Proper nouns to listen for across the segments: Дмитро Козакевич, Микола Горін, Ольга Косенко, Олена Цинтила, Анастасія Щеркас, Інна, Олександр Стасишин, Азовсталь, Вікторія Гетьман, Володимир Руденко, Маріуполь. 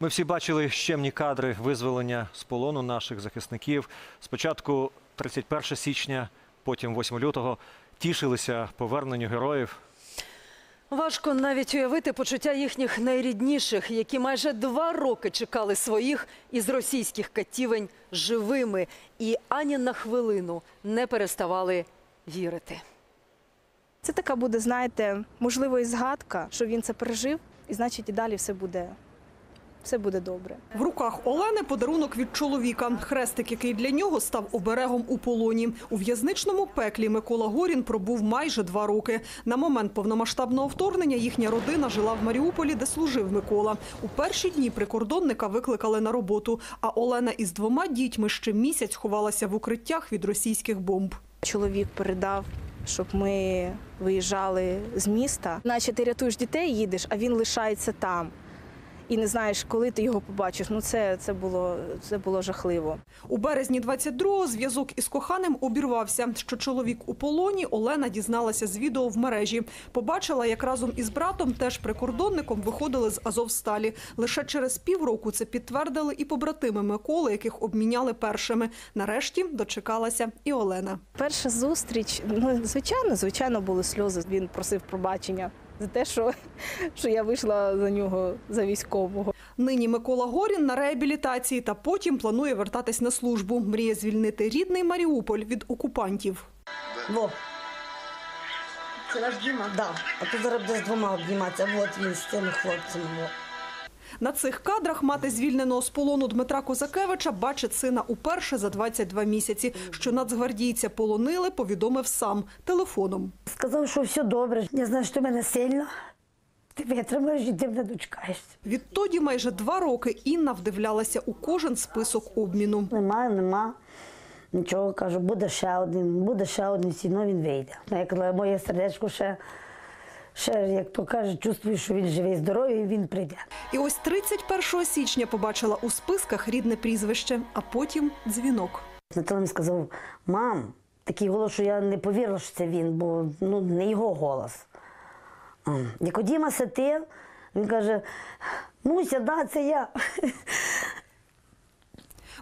Ми всі бачили щемні кадри визволення з полону наших захисників. Спочатку 31 січня, потім 8 лютого. Тішилися поверненню героїв. Важко навіть уявити почуття їхніх найрідніших, які майже 2 роки чекали своїх із російських катівень живими і ані на хвилину не переставали вірити. Це така буде, знаєте, можливо, і згадка, що він це пережив, і значить і далі все буде добре. В руках Олени подарунок від чоловіка. Хрестик, який для нього став оберегом у полоні. У в'язничному пеклі Микола Горін пробув майже 2 роки. На момент повномасштабного вторгнення їхня родина жила в Маріуполі, де служив Микола. У перші дні прикордонника викликали на роботу, а Олена із 2 дітьми ще місяць ховалася в укриттях від російських бомб. Чоловік передав, щоб ми виїжджали з міста. Наче ти рятуєш дітей, їдеш, а він лишається там. І не знаєш, коли ти його побачиш. Ну, це було жахливо. У березні 22-го зв'язок із коханим обірвався. Що чоловік у полоні, Олена дізналася з відео в мережі. Побачила, як разом із братом, теж прикордонником, виходили з Азовсталі. Лише через півроку це підтвердили і побратими Миколи, яких обміняли першими. Нарешті дочекалася і Олена. Перша зустріч, ну, звичайно, були сльози. Він просив пробачення за те, що я вийшла за нього, за військового. Нині Микола Горін на реабілітації та потім планує вертатись на службу. Мріє звільнити рідний Маріуполь від окупантів. Во. Це наш Діма? Да. А то зараз буде з 2 обніматися. А от він з цими хлопцями. На цих кадрах мати звільненого з полону Дмитра Козакевича бачить сина уперше за 22 місяці. Що нацгвардійця полонили, повідомив сам телефоном. Сказав, що все добре. Я знаю, що ти мене сильно. Ти витримаєш і ти мене дочекаєшся. Відтоді майже 2 роки Інна вдивлялася у кожен список обміну. Нема. Нічого, кажу, буде ще один, все одно він вийде. Я казала, моє сердечко ще, як то кажуть, чувствую, що він живий, здоровий, і він прийде. І ось 31 січня побачила у списках рідне прізвище, а потім дзвінок. Наталем сказав: мам, такий голос, що я не повірила, що це він, бо ну, не його голос. Я кажу: Діма, це ти? Він каже: Муся, да, це я.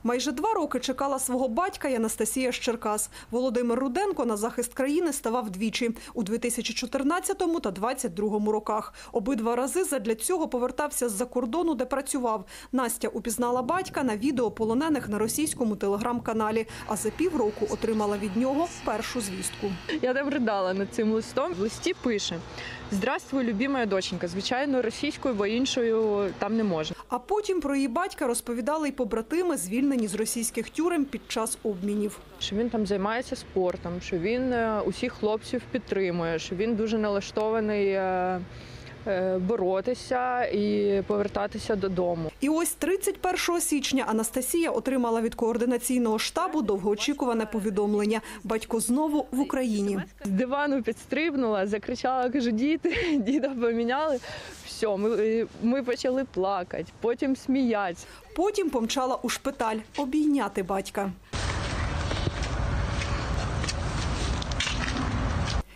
Майже 2 роки чекала свого батька Анастасія Щеркас. Володимир Руденко на захист країни ставав двічі – у 2014 та 2022 роках. Обидва рази задля цього повертався з-за кордону, де працював. Настя упізнала батька на відео полонених на російському телеграм-каналі, а за півроку отримала від нього першу звістку. Я там ридала над цим листом. В листі пише: «Здравствуй, любимая доченька». Звичайно, російською, бо іншою там не можна. А потім про її батька розповідали й побратими, звільнені з російських тюрем під час обмінів. Що він там займається спортом, що він усіх хлопців підтримує, що він дуже налаштований боротися і повертатися додому. І ось 31 січня Анастасія отримала від координаційного штабу довгоочікуване повідомлення: батько знову в Україні. З дивану підстрибнула, закричала, кажу: діти, діда поміняли. Все, ми почали плакати, потім сміятися. Потім помчала у шпиталь обійняти батька.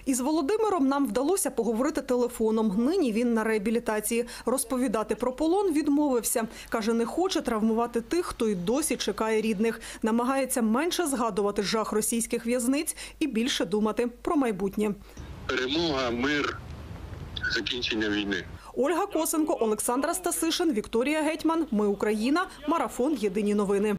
Із Володимиром нам вдалося поговорити телефоном. Нині він на реабілітації. Розповідати про полон відмовився. Каже, не хоче травмувати тих, хто й досі чекає рідних. Намагається менше згадувати жах російських в'язниць і більше думати про майбутнє. Перемога, мир, закінчення війни. Ольга Косенко, Олександр Стасишин, Вікторія Гетьман. Ми - Україна. Марафон. Єдині новини.